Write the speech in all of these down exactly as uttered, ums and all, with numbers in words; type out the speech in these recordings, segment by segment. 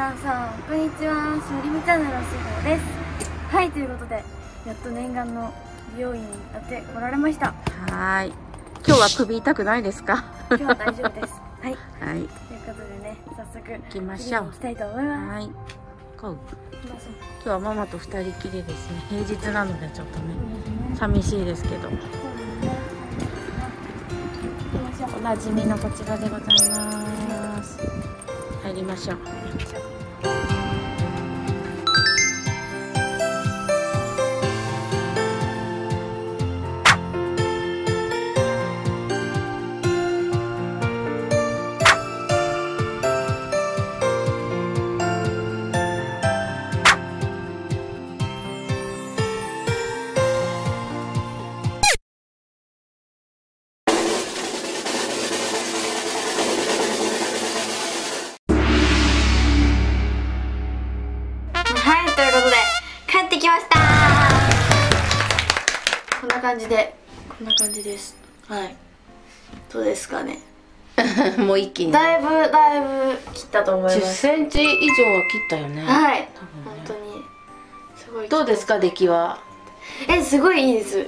皆さんこんにちは、しのりみチャンネルのしほです。はい、ということでやっと念願の美容院にやって来られました。はい、今日は首痛くないですか？今日は大丈夫です。はい、はい、ということでね、早速行きましょう。行きたいと思います。はい、行きましょう。今日はママと二人きりですね。平日なのでちょっとね、うん、寂しいですけど、おなじみのこちらでございます。入りましょう。感じでこんな感じです。はい、どうですかね。もう一気にだいぶだいぶ切ったと思います。じゅっセンチ以上は切ったよね。はい、本当にすごい。どうですか、出来は？え、すごいいいです。は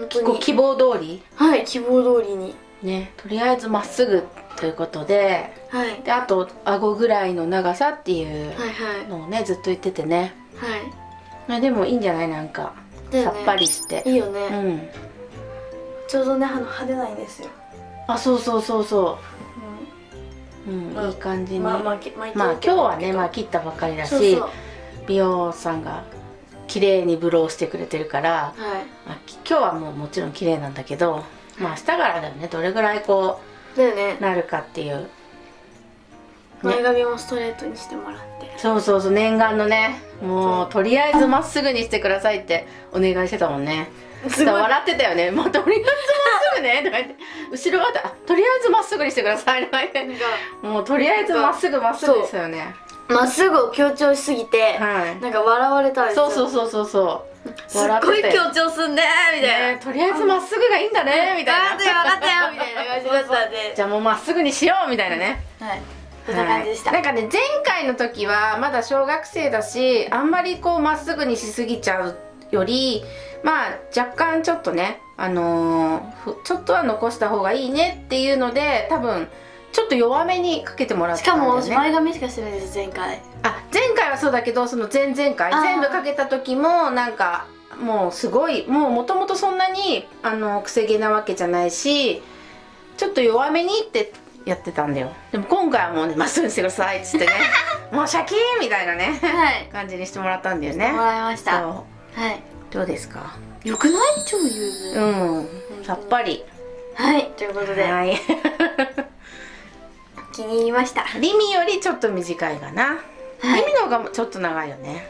い、結構希望通り。はい、希望通りにね。とりあえずまっすぐということで、であと顎ぐらいの長さっていうのをねずっと言っててね。はい、でもいいんじゃない、なんかさっぱりしていいよね。うん、ちょうどね、あの派手ないんですよ。あ、そうそうそうそう。うん、いい感じに。まあ今日はね、まあ切ったばかりだし、美容さんが綺麗にブローしてくれてるから、今日はもうもちろん綺麗なんだけど、まあ明日からだよね、どれぐらいこうなるかっていう。前髪もストレートにしてもらって、そうそうそう、念願のね、もうとりあえずまっすぐにしてくださいってお願いしてたもんね。笑ってたよね。まあ、とりあえずまっすぐねとか言って、後ろはとりあえずまっすぐにしてくださいとか言って、もうとりあえずまっすぐまっすぐですよね。まっすぐを強調しすぎて、はい、なんか笑われたんですよ。そうそうそうそう、笑っててすっごい強調すんねみたいな、ね、とりあえずまっすぐがいいんだねみたいな、分かったよみたいな感じだったんで、じゃあもうまっすぐにしようみたいなね。はい、なんかね、前回の時はまだ小学生だし、あんまりこうまっすぐにしすぎちゃうより、まあ若干ちょっとね、あのー、ちょっとは残した方がいいねっていうので、多分ちょっと弱めにかけてもらったんだよね。しかも前髪しかしてないです、前回。あ、前回はそうだけど、その前々回全部かけた時もなんかもうすごい、もうもともとそんなにあのくせ毛なわけじゃないし、ちょっと弱めにってやってたんだよ。でも今回はもうね、まっすぐにしてくださいっつってね、もうシャキーンみたいなね、はい、感じにしてもらったんだよね。してもらいました。はい、どうですか？よくない？超優秀。うん、さっぱり。はい、ということで。はい。気に入りました。リミよりちょっと短いかな。はい、リミの方がちょっと長いよね。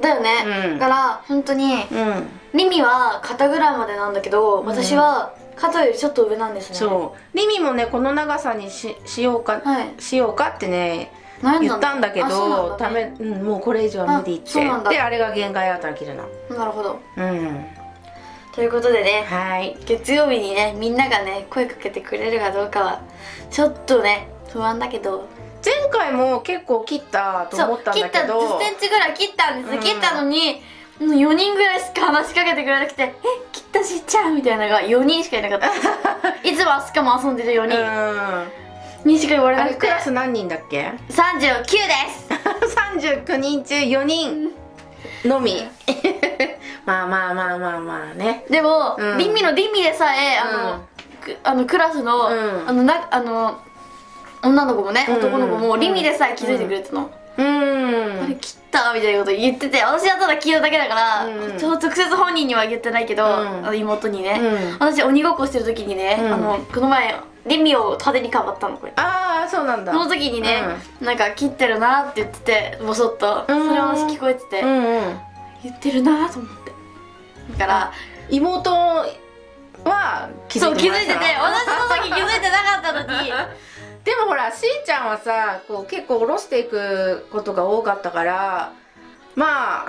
だよね。うん、だから本当に、うん、リミは肩ぐらいまでなんだけど、私は、うん。肩よりちょっと上なんですね。そう。リミもね、この長さにししようか、はい、しようかってね言ったんだけど、ダメ、うん、もうこれ以上は無理って。で、あれが限界あたり切るの。なるほど。うん。ということでね、はい。月曜日にね、みんながね声かけてくれるかどうかはちょっとね不安だけど。前回も結構切ったと思ったんだけど。そう、切ったじゅっセンチぐらい切ったんです。うん、切ったのに。よにんぐらいしか話しかけてくれなくて、え、切ったしちゃうみたいなのがよにんしかいなかった。いつもあすかも遊んでるよにんにしか言われなくて。クラス何人だっけ？さんじゅうきゅうです。さんじゅうきゅうにん中よにんのみ。まあまあまあまあまあね。でも、うん、リミのリミでさえ、あの、うん、あのクラスの、うん、あのなあの女の子もね、男の子も、うん、リミでさえ気づいてくれてたの。うん、あれ切ったみたいなこと言ってて、私はただ切るだけだから、うん、直接本人には言ってないけど、うん、あの妹にね、うん、私鬼ごっこしてる時にね、うん、あのこの前リミを派手にかばったの、これ。ああ、そうなんだ。その時にね、うん、なんか切ってるなって言ってて、ボソッとそれは私聞こえてて、うんうん、言ってるなと思って。だから妹は気づいてて、私の時気づいてなかったのに。でもほら、しーちゃんはさ、こう結構下ろしていくことが多かったから、まあ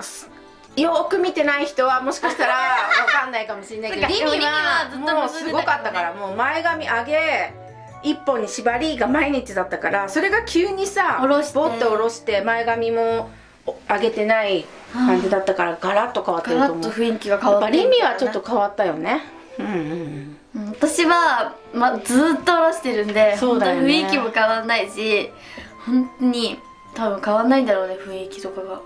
よく見てない人はもしかしたらわかんないかもしれないけど、リミはもうすごかったから、もう前髪上げ、いっぽんに縛りが毎日だったから、それが急にさボッと下ろして前髪も上げてない感じだったから、ガラッと変わってると思う。ガラッと雰囲気が変わってる。やっぱりみはちょっと変わったよね。うんうん、うん、私は、ま、ずーっと下ろしてるんで、そうだよね、雰囲気も変わんないし、本当に多分変わんないんだろうね、雰囲気とかが。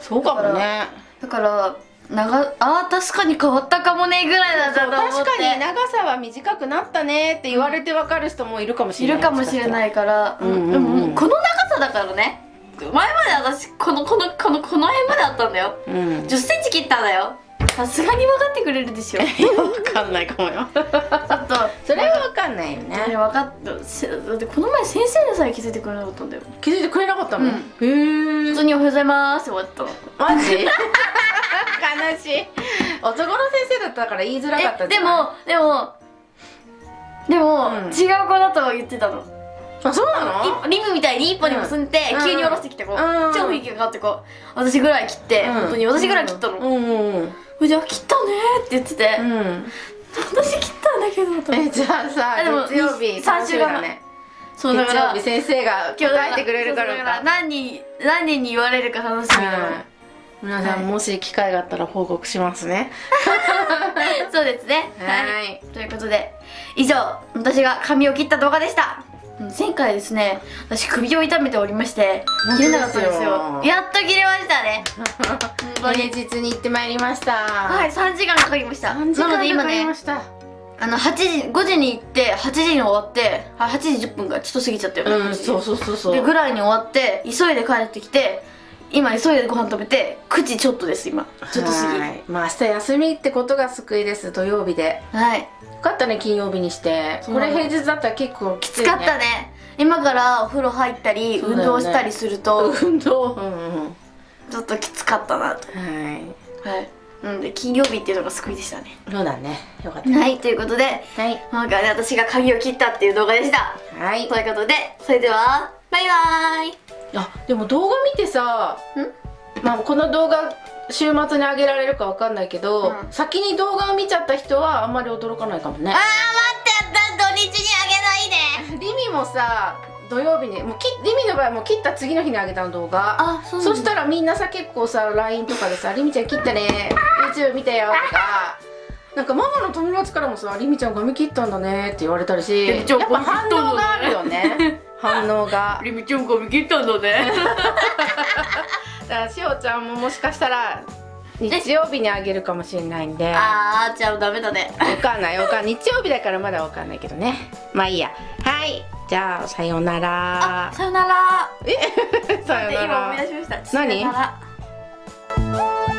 そうかもね。だから長、あー確かに変わったかもねぐらいだったと思って。確かに長さは短くなったねって言われて分かる人もいるかもしれない、いるかもしれないから。でもこの長さだからね。前まで私このこのこのこの辺まであったんだよ、うん、じゅっセンチ切ったんだよ。さすがに分かってくれるでしょ。分かんないかもよ。ちょっとそれは分かんないよね。それ分かった。だってこの前先生でさえ気づいてくれなかったんだよ。気づいてくれなかったの？へえ。普通におはようございますって終わったの。マジ？悲しい。男の先生だったから言いづらかったじゃない。でもでもでも違う子だと言ってたの。あ、そうなの？リムみたいに一本に結んで急に下ろしてきた子、超雰囲気が変わってこう、私ぐらい切って本当に私ぐらい切ったの。じゃあ切ったねって言ってて、私切ったんだけどと思って。じゃあさ、月曜日さんしゅうだね。そうだから月曜日先生が答えてくれるからか、何人何人に言われるか楽しみなの。皆さんもし機会があったら報告しますね。そうですね。はい。ということで以上、私が髪を切った動画でした。前回ですね、私首を痛めておりまして切れなかったんですよ。やっと切れましたね。平日に行ってまいりました。はい、さんじかんかかりました。なので今ね、あのはちじごじに行ってはちじに終わって、はちじじゅっぷんがちょっと過ぎちゃったよね。うん、そうそうそうそうでぐらいに終わって、急いで帰ってきて、今急いでご飯食べてくじちょっとです。今ちょっと過ぎ。まあ明日休みってことが救いです。土曜日で、はい、よかったね。金曜日にしてこれ平日だったら結構きついね。きつかったね。今からお風呂入ったり、ね、運動したりすると運動、うんうん、ちょっときつかったなと。はい、はい、なので金曜日っていうのが救いでしたね。そうだね、よかった、ね、はい。ということで、はい、今回ね、私が髪を切ったっていう動画でした。はい、ということで、それではバイバーイ。あ、でも動画見てさ、まあこの動画週末に上げられるかわかんないけど、うん、先に動画を見ちゃった人はあんまり驚かないかもね。ああ待って、土日にあげないで。リミもさ土曜日にもうき、リミの場合もう切った次の日にあげたの動画。あ、そうなんだ。そしたらみんなさ結構さ ライン とかでさ「リミちゃん切ったね」「YouTube 見たよ」とか。なんかママの友達からもさ「りみちゃん髪切ったんだね」って言われたりし、やっぱ反応があるよね。反応が「りみちゃん髪切ったんだね」だからしおちゃんももしかしたら日曜日にあげるかもしれないんで。ああ、じゃあダメだね。分かんない、分かんない、日曜日だからまだ分かんないけどね。まあいいや。はい、じゃあさよなら。あ、さよなら。えさよなら。今思い出しました。何？